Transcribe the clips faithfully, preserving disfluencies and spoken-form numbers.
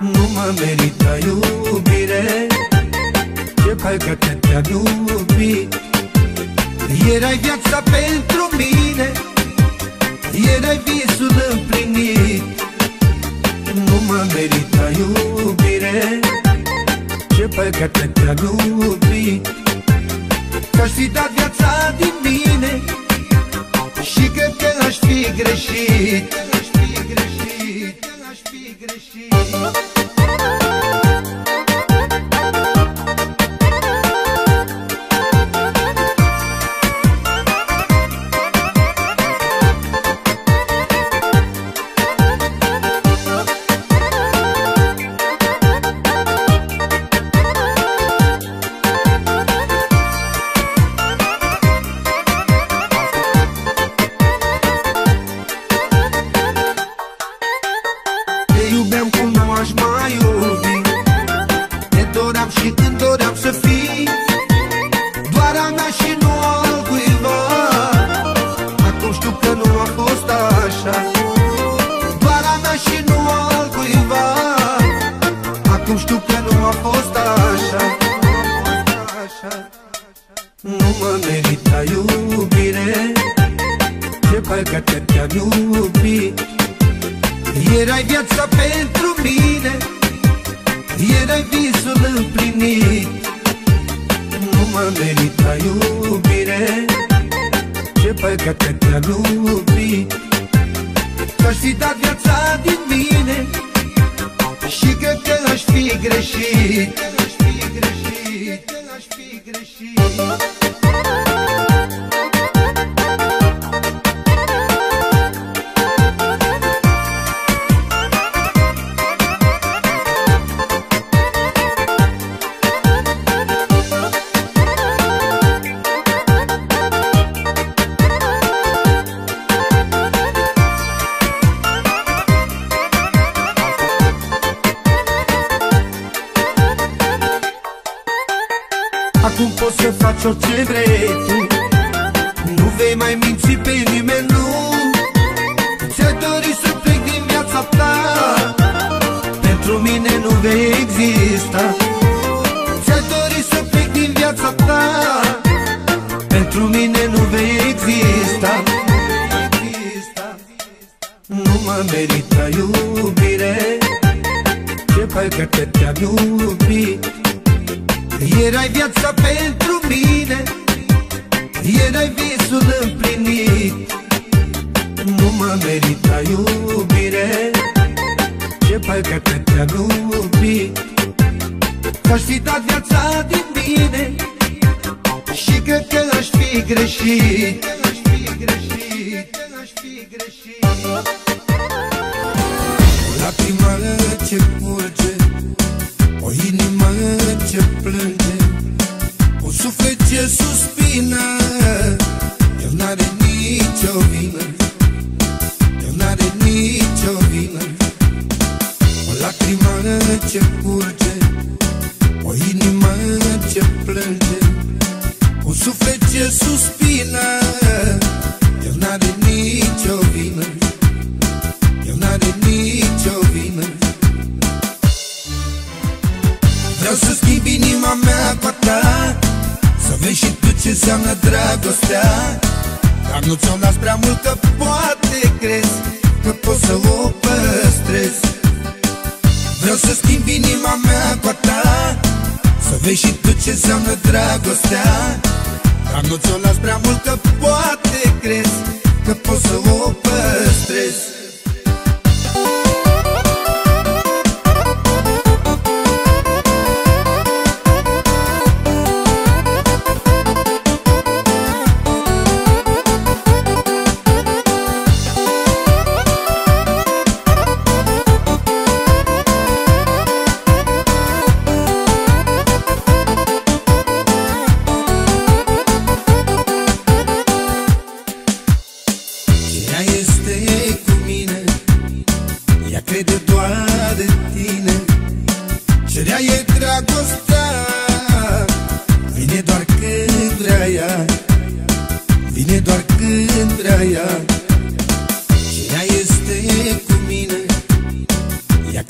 Nu mă merită iubire, ce fac că te-am iubit. Erai viața pentru mine, erai visul împlinit. Nu mă merită iubire, ce fac că te-am iubit. Că-aș fi dat viața din mine și cred că aș fi greșit.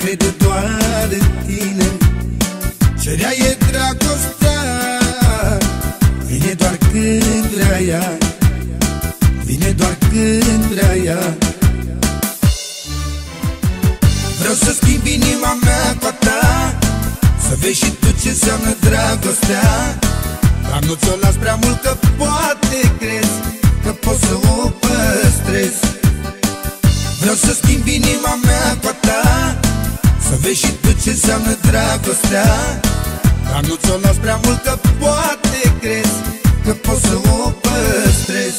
crede doar în tine. Cerea e dragostea, vine doar când vrea ea, vine doar când vrea ea. Vreau să schimb inima mea cu a ta, să vezi și tu ce înseamnă dragostea. Dar nu ți-o las prea mult, că poate crezi că pot să o păstrez. Vreau să schimb inima mea cu a ta, să vezi și tu ce înseamnă dragostea. Dar nu ți-o las prea mult, că poate crezi că pot să o păstrez.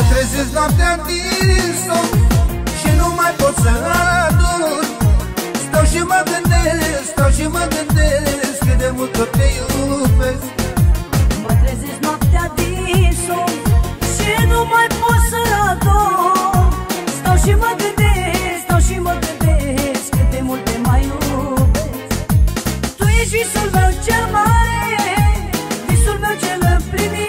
Mă trezesc noaptea din somn și nu mai pot să adorm. Stau și mă gândesc, stau și mă gândesc cât de mult tot te iubesc. Mă trezesc noaptea din somn și nu mai pot să adorm. Stau și mă gândesc, stau și mă gândesc cât de mult te mai iubesc. Tu ești visul meu cel mare, visul meu cel împlinit.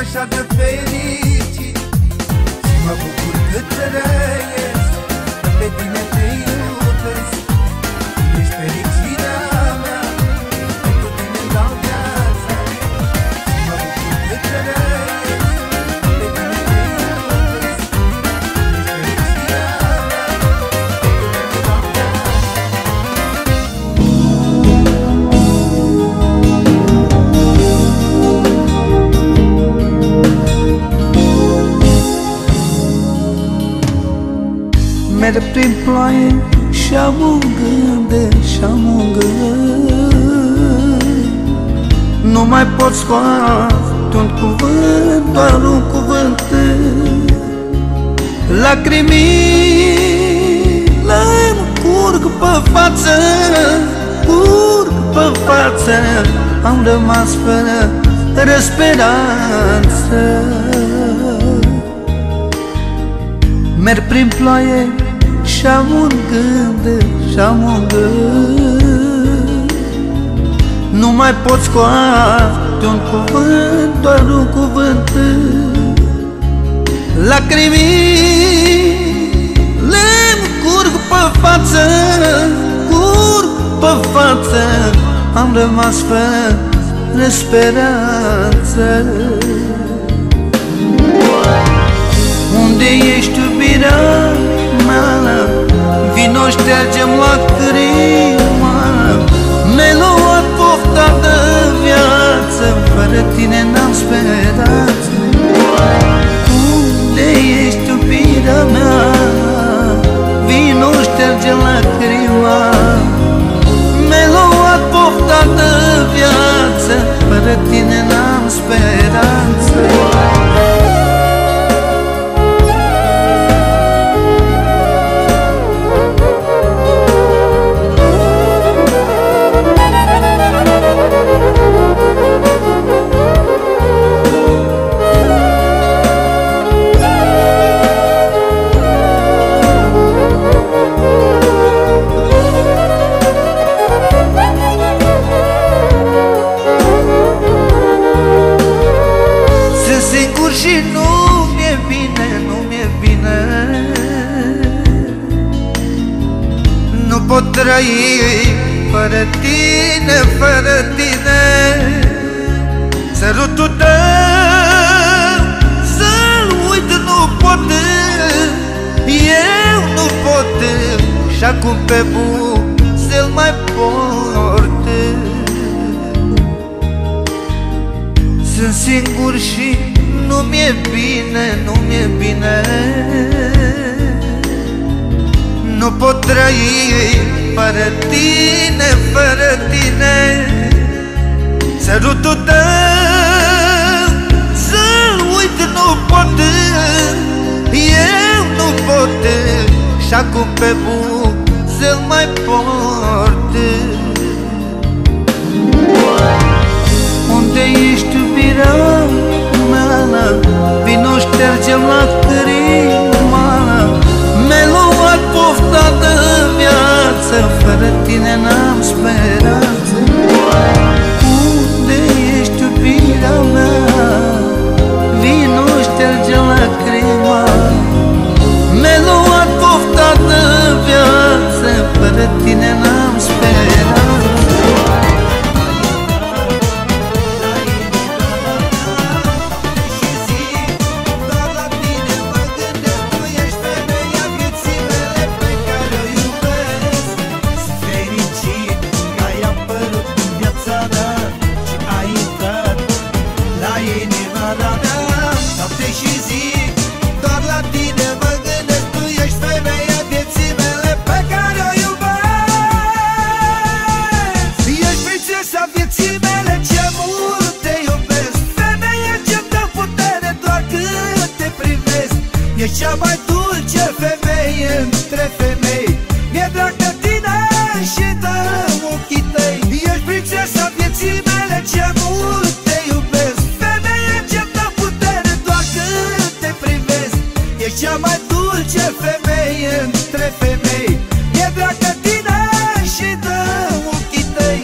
Așa de fericit și mă bucur cât trăiesc, că pe tine te iubesc. Ești fericirea mea, pentru tine îmi dau viața. Și mă bucur cât trăiesc, că pe tine te iubesc. Ești fericirea mea, pentru tine îmi dau viața. Merg prin ploaie și-am un gând de și-am un gând. Nu mai pot scoate un cuvânt, doar un cuvânt. Lacrimile îmi curg pe față, curg pe față. Am rămas fără speranță. Merg prin ploaie și-am un gând, și-am un gând. Nu mai pot scoate un cuvânt, doar un cuvânt. Lacrimile-mi curg pe față, curg pe față. Am rămas fără speranță. Unde ești, iubirea mea? Vino, șterge-mi lacrima. Mi-ai luat pofta de viață, fără tine n-am speranță. Unde ești, iubirea mea? Vino, șterge-mi lacrima. Mi-ai luat pofta de viață, fără tine n-am speranță. Fără tine, fără tine, sărutul tău să-l uit nu pot, eu nu pot. Și acum pe buze-l mai port. Sunt singur și nu mi-e bine, nu mi-e bine. Nu pot trăi fără tine, fără tine, sărutul tău să-l uit nu pot, eu nu pot. Și acum pe buze-l mai port. Unde ești, iubirea mea? Vino, șterge-mi lacrima. Mi-ai luat pofta de viață, fără tine n-am speranță. Unde ești, iubirea mea? Vino, șterge-mi lacrima. Mi-ai luat pofta de viață, fără tine n-am speranță. She's easy. E cea mai dulce femeie între femei. Mi-e drag de tine și de ochii tăi. Ești prințesa vieții mele, ce mult te iubesc. Femeie ce dă putere doar când te privesc. E cea mai dulce femeie între femei. Mi-e drag de tine și de ochii tăi.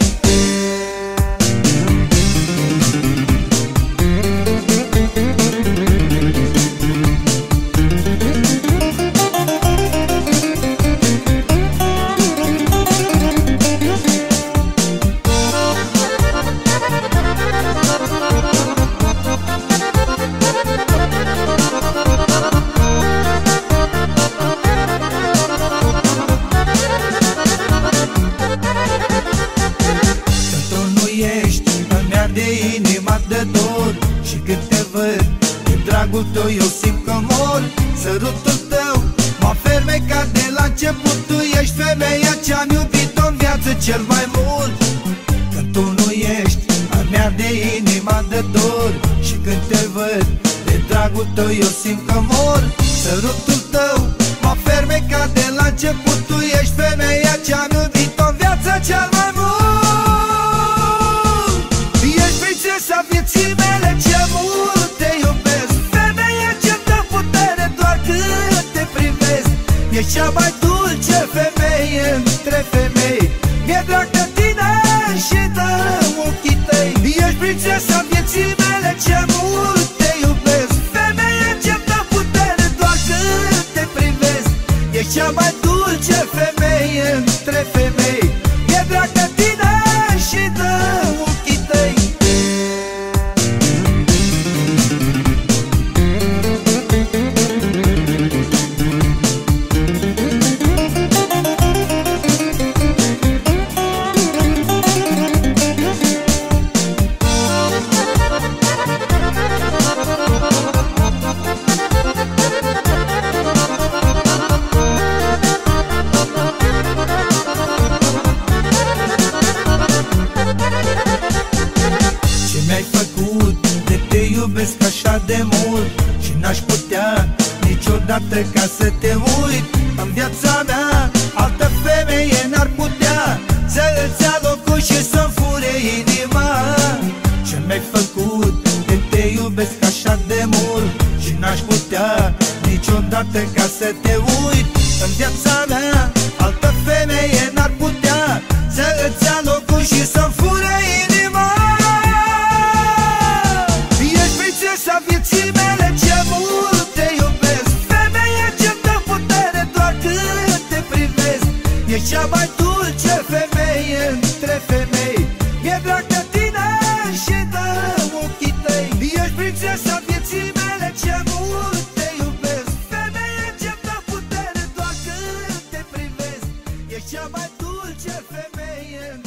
Eu simt că mor, sărutul tău mă fermecat de la început. Tu ești femeia ce-am iubit-o în viață cel mai mult. Când tu nu ești, a mea de inima de dor. Și când te văd, de dragul tău eu simt că mor. Sărutul tău mă fermecat de la început. Tu ești femeia ce-am iubit-o în viață cel mai mult. Ești prințesa vieții mele, ce mult. E cea mai dulce femeie între femei. Mi-e drag de tine și de ochii tăi. Ești prințesa vieții mele, ce mult te iubesc. Femeie ce-mi dă putere doar când te privesc. E cea mai dulce femeie între femei. Mi-e drag de tine și de ochii tăi. De mult și n-aș putea niciodată ca să te uit. În viața mea altă femeie n-ar putea să îți ia locul și să-mi fure inima. Ce mi-ai făcut de te iubesc așa de mult și n-aș putea niciodată ca să te uit. În viața mea altă femeie n-ar putea să îți ia locul și să-mi fure inima. Vieții mele, ce mult te iubesc. Femeie ce-mi dă putere doar când te privesc. E cea mai dulce femeie între femei. Mi-e drag de tine și de ochii tăi. Ești prințesa vieții mele, ce mult te iubesc. Femeie ce-mi dă putere doar când te privesc. E cea mai dulce femeie.